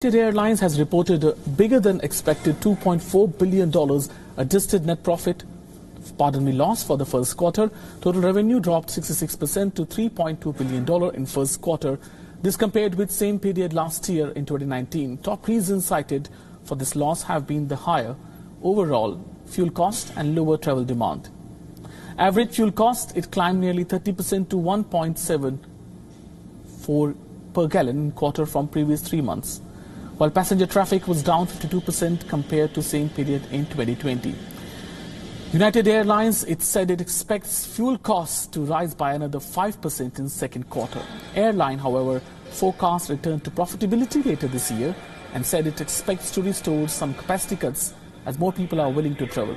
United Airlines has reported a bigger-than-expected $2.4 billion adjusted net profit, loss for the first quarter. Total revenue dropped 66% to $3.2 billion in first quarter. This compared with same period last year in 2019. Top reasons cited for this loss have been the higher overall fuel cost and lower travel demand. Average fuel cost, it climbed nearly 30% to 1.74 per gallon in quarter from previous 3 months, while passenger traffic was down 52% compared to same period in 2020. United Airlines, it said it expects fuel costs to rise by another 5% in second quarter. Airline, however, forecast return to profitability later this year and said it expects to restore some capacity cuts as more people are willing to travel.